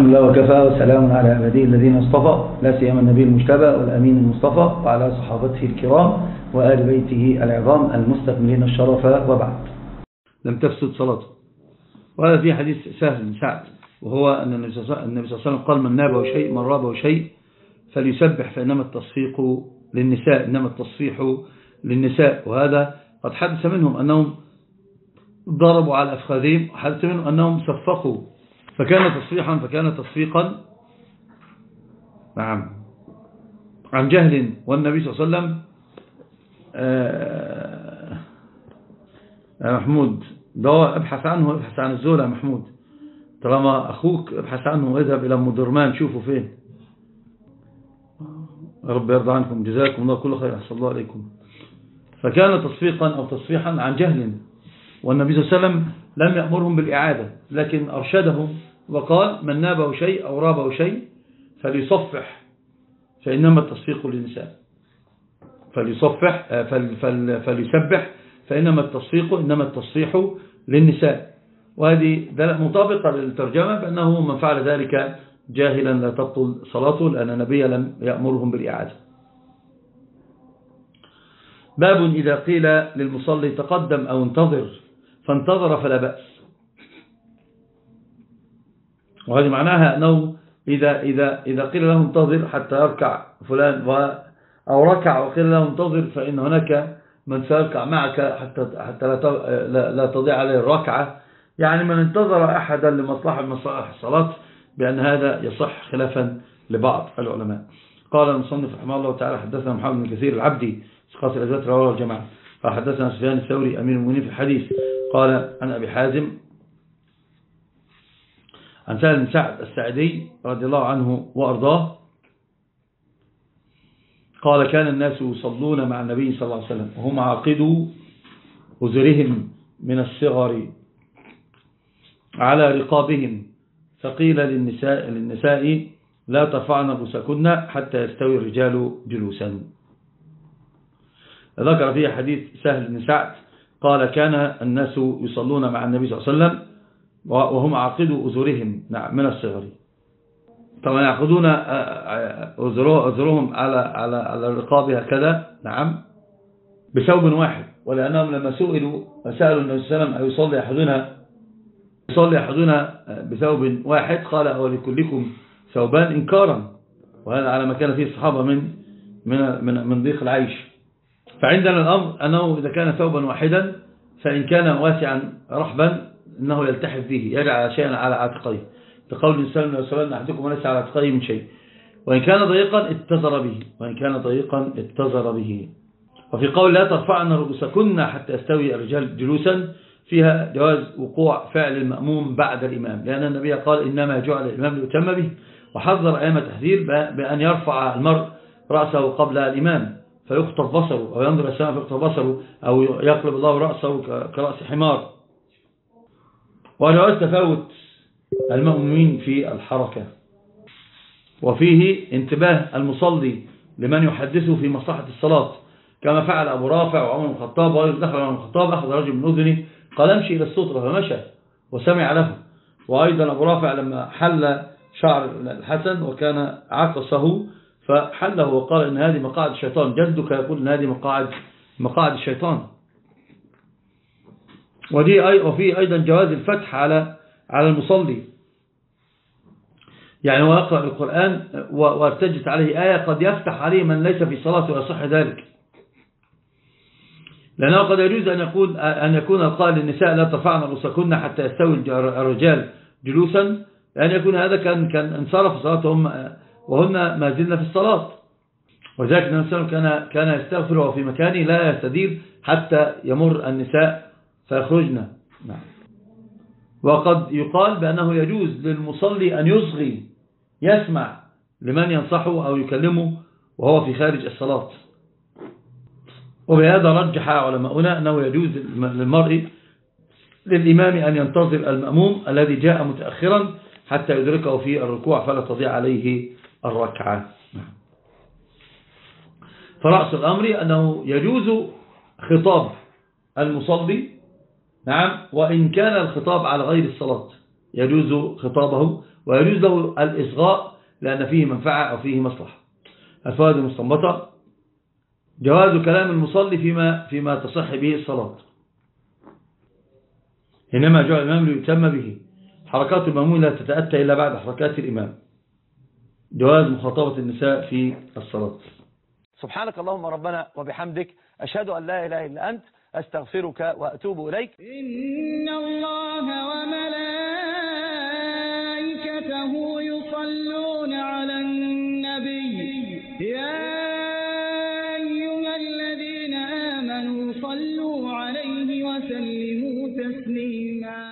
الحمد لله وكفى وسلام على عباده الذين اصطفى، لا سيما النبي المجتبى والأمين المصطفى وعلى صحابته الكرام وآل بيته العظام المستكملين الشرف. وبعد، لم تفسد صلاته. وهذا في حديث سهل بن سعد، وهو أن النبي صلى الله عليه وسلم قال: من نابه شيء، من رابه شيء فليسبح، فإنما التصفيق للنساء، إنما التصفيح للنساء. وهذا قد حدث منهم أنهم ضربوا على أفخاذهم، حدث منهم أنهم صفقوا، فكان تصفيحا، فكان تصفيقا نعم عن جهل. والنبي صلى الله عليه وسلم يا محمود ده ابحث عنه، ابحث عن الزهد يا محمود، طالما أخوك ابحث عنه واذهب إلى أم درمان شوفوا فين. رب يرضى عنكم، جزاكم الله كل خير، أحسن الله عليكم. فكان تصفيقا أو تصفيحا عن جهل، والنبي صلى الله عليه وسلم لم يأمرهم بالإعادة، لكن أرشدهم وقال: من نابه شيء أو رابه شيء فليصفح، فإنما التصفيق للنساء، فليصفح فليسبح، فإنما التصفيق، إنما التصفيح للنساء. وهذه مطابقة للترجمة، بأنه من فعل ذلك جاهلا لا تبطل صلاته، لأن النبي لم يأمرهم بالإعادة. باب إذا قيل للمصلي تقدم أو انتظر فانتظر فلا بأس. وهذه معناها أنه إذا قيل له انتظر حتى يركع فلان، أو ركع وقيل له انتظر، فإن هناك من سيركع معك حتى لا تضيع عليه الركعة. يعني من انتظر أحدا لمصلحة من مصالح الصلاة، بأن هذا يصح خلافا لبعض العلماء. قال المصنف رحمه الله تعالى: حدثنا محمد بن كثير العبدي سقاط الأزات رواه الجماعة، فحدثنا سفيان الثوري أمير المؤمنين في الحديث قال عن أبي حازم عن سهل بن سعد السعدي رضي الله عنه وأرضاه قال: كان الناس يصلون مع النبي صلى الله عليه وسلم وهم عاقدوا أزرهم من الصغر على رقابهم، فقيل للنساء لا ترفعن رؤوسكن حتى يستوي الرجال جلوسا. ذكر فيه حديث سهل بن سعد قال: كان الناس يصلون مع النبي صلى الله عليه وسلم وهم عقدوا أزرهم من الصغر. طبعا يعقدون أزرهم على الرقاب هكذا نعم بثوب واحد، ولأنهم لما سألوا النبي صلى الله عليه وسلم يصلي أحدنا بثوب واحد، قال: هو لكلكم ثوبان، إنكارا، وهذا على ما كان فيه الصحابة من ضيق العيش. فعندنا الأمر أنه إذا كان ثوبا واحدا فإن كان واسعا رحبا أنه يلتحف به، يجعل شيئا على عاتقيه، لقول النبي صلى الله عليه وسلم: أحدكم ليس على عاتقيه من شيء. وإن كان ضيقا اتزر به، وفي قول لا ترفعن رؤوسكن حتى يستوي الرجال جلوسا فيها جواز وقوع فعل المأموم بعد الإمام، لأن النبي قال: إنما جعل الإمام ليتم به، وحذر أيام تحذير بأن يرفع المرء رأسه قبل الإمام فيخطف بصره، أو ينظر السماء فيخطف بصره، أو يقلب الله رأسه كرأس حمار. وجواز تفاوت المأمومين في الحركة، وفيه انتباه المصلي لمن يحدثه في مصلحة الصلاة، كما فعل أبو رافع وعمر بن الخطاب، ودخل عمر بن الخطاب أخذ رجل من أذنه قال: امشي إلى السطرة، فمشى وسمع له. وأيضا أبو رافع لما حل شعر الحسن وكان عقصه فحله وقال: إن هذه مقاعد الشيطان، جدك يقول إن هذه مقاعد الشيطان. وفيه أيضا جواز الفتح على المصلي، يعني هو يقرأ القرآن وارتجت عليه آية قد يفتح عليه من ليس في صلاته، ويصح ذلك، لأنه قد يجوز أن يكون قال للنساء لا ترفعن رؤوسكن حتى يستوي الرجال جلوسا، لأن يكون هذا كان انصرف صلاتهم وهن ما زلنا في الصلاة. وذلك النبي صلى الله عليه وسلم كان يستغفر وهو في مكانه لا يستدير حتى يمر النساء فيخرجن. وقد يقال بأنه يجوز للمصلي أن يصغي، يسمع لمن ينصحه أو يكلمه وهو في خارج الصلاة. وبهذا رجح علماؤنا أنه يجوز للإمام أن ينتظر المأموم الذي جاء متأخرا حتى يدركه في الركوع فلا تضيع عليه الركعة. فرأس الأمر أنه يجوز خطاب المصلي وإن كان الخطاب على غير الصلاة، يجوز خطابه ويجوز له الإصغاء لأن فيه منفعة أو فيه مصلحة. الفوائد المستنبطة: جواز كلام المصلي فيما تصح به الصلاة، إنما جعل الإمام ليتم به. حركات المأمون لا تتأتى إلا بعد حركات الإمام. جواز مخاطبة النساء في الصلاة. سبحانك اللهم ربنا وبحمدك، أشهد أن لا إله إلا أنت، أستغفرك وأتوب إليك. إن الله وملائكته يصلون على النبي يا أيها الذين آمنوا صلوا عليه وسلموا تسليما.